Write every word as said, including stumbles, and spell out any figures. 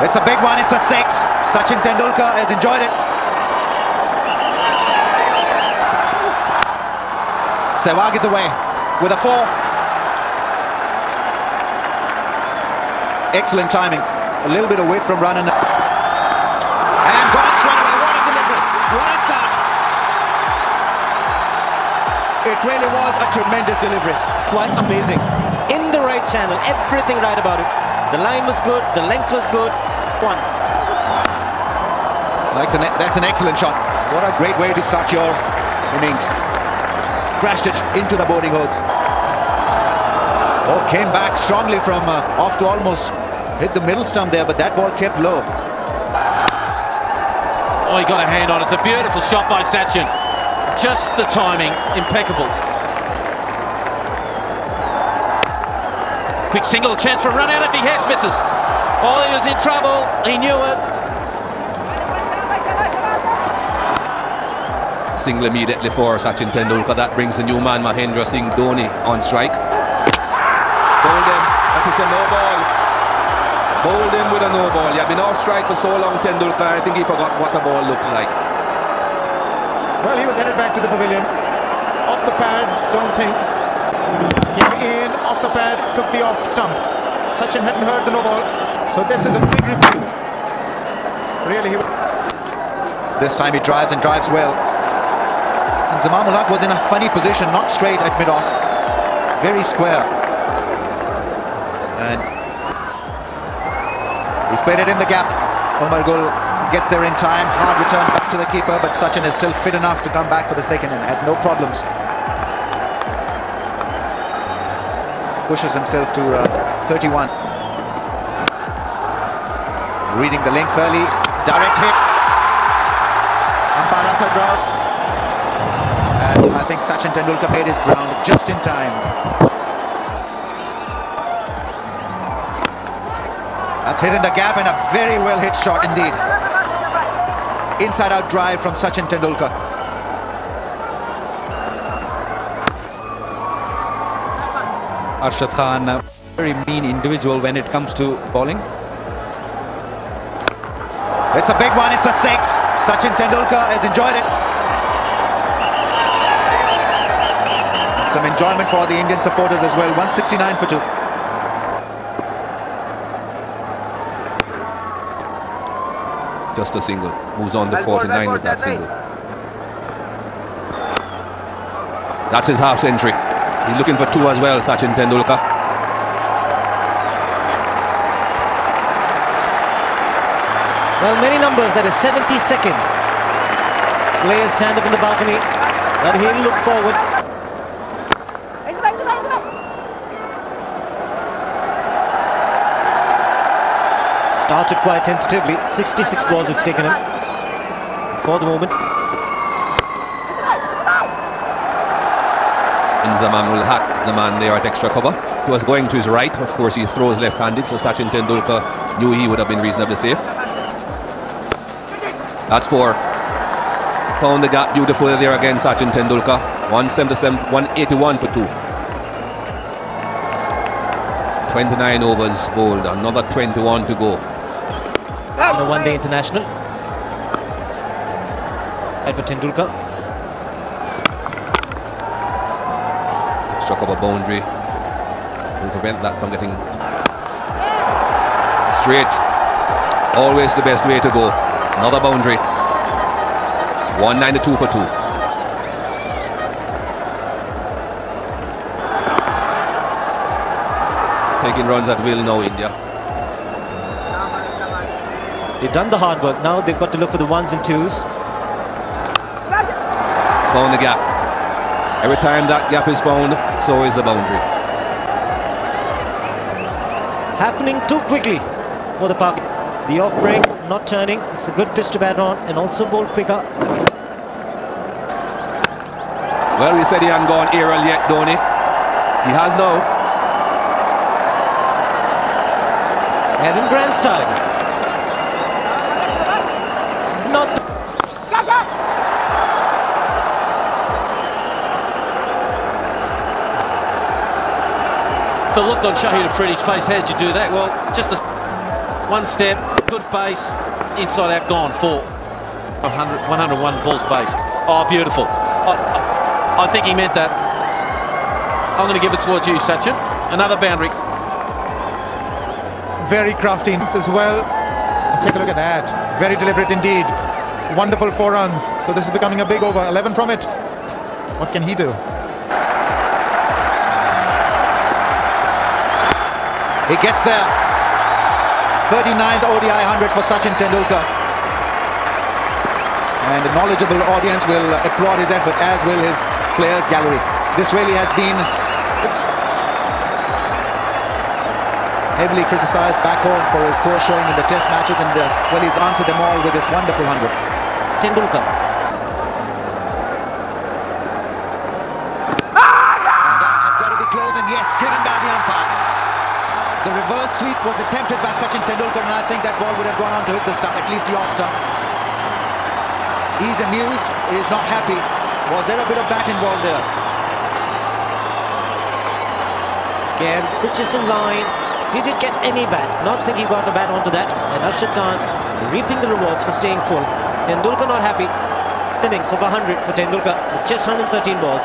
It's a big one, it's a six. Sachin Tendulkar has enjoyed it. Sehwag is away with a four. Excellent timing. A little bit away from running. And God's run away. What a delivery. What a start. It really was a tremendous delivery. Quite amazing. In the right channel. Everything right about it. The line was good. The length was good. One. That's an, that's an excellent shot. What a great way to start your innings. Crashed it into the boarding holes. Oh, came back strongly from uh, off to almost hit the middle stump there, but that ball kept low. Oh, he got a hand on it. It's a beautiful shot by Sachin. Just the timing, impeccable. Quick single, chance for a run out if he heads, misses. Oh, he was in trouble. He knew it. Single immediately for Sachin Tendulkar. That brings the new man, Mahendra Singh Dhoni, on strike. Bowled him, that is a no ball. Bowled him with a no ball. He had been off strike for so long, Tendulkar, I think he forgot what the ball looked like. Well, he was headed back to the pavilion. Off the pads, don't think. Came in, off the pad, took the off stump. Sachin hadn't heard the no ball. So this is a big reprieve. Really, he was... This time he drives and drives well. And Zamar Malak was in a funny position, not straight at mid-off. Very square. And he's played it in the gap. Omar Gul gets there in time. Hard return back to the keeper, but Sachin is still fit enough to come back for the second and had no problems. Pushes himself to uh, thirty-one. Reading the length early. Direct hit. Umpire Arshad Khan. And I think Sachin Tendulkar made his ground just in time. That's hit in the gap and a very well hit shot indeed. Inside out drive from Sachin Tendulkar. Arshad Khan, a very mean individual when it comes to bowling. It's a big one, it's a six. Sachin Tendulkar has enjoyed it. Some enjoyment for the Indian supporters as well. one sixty-nine for two. Just a single, moves on to forty-nine with that single. That's his half century. He's looking for two as well, Sachin Tendulkar. Well, many numbers, that is seventy-second. Players stand up in the balcony and he'll look forward. Started quite tentatively, sixty-six balls it's taken him for the moment. Inzamamul Haq, the man there at extra cover, who was going to his right. Of course, he throws left-handed, so Sachin Tendulkar knew he would have been reasonably safe. That's four. Found the gap beautifully there again, Sachin Tendulkar. one seventy-seven, one eighty-one for two. twenty-nine overs bowled, another twenty-one to go. On a one-day international. Edward Tendulkar. Struck up a boundary. Will prevent that from getting straight. Always the best way to go. Another boundary. one ninety-two for two. Taking runs at will now, India. They've done the hard work, now they've got to look for the ones and twos. Found the gap. Every time that gap is found, so is the boundary. Happening too quickly for the Pak. The off break, not turning. It's a good pitch to bat on and also bowl quicker. Well, we said he hadn't gone aerial yet, Dhoni. He has now. And in grand style. Not the look on Shahid Afridi's face. How'd you do that? Well, just a one step. Good pace. Inside out, gone. Four. one hundred one balls faced. Oh, beautiful. I, I think he meant that. I'm going to give it towards you, Sachin. Another boundary. Very crafty as well. Take a look at that. Very deliberate indeed. Wonderful four runs. So this is becoming a big over. eleven from it. What can he do? He gets there. thirty-ninth O D I hundred for Sachin Tendulkar. And a knowledgeable audience will applaud his effort, as will his players' gallery. This really has been heavily criticised back home for his poor showing in the test matches, and uh, well, he's answered them all with this wonderful hundred. Tendulkar. Ah, no! That's got to be close, and yes, given by the umpire. The reverse sweep was attempted by Sachin Tendulkar, and I think that ball would have gone on to hit the stump, at least the off stump. He's amused, he's not happy. Was there a bit of bat involved there? Again, pitch is in line. He didn't get any bat, not thinking about a bat onto that, and Arshad Khan reaping the rewards for staying full. Tendulkar not happy. Innings of one hundred for Tendulkar with just one hundred thirteen balls.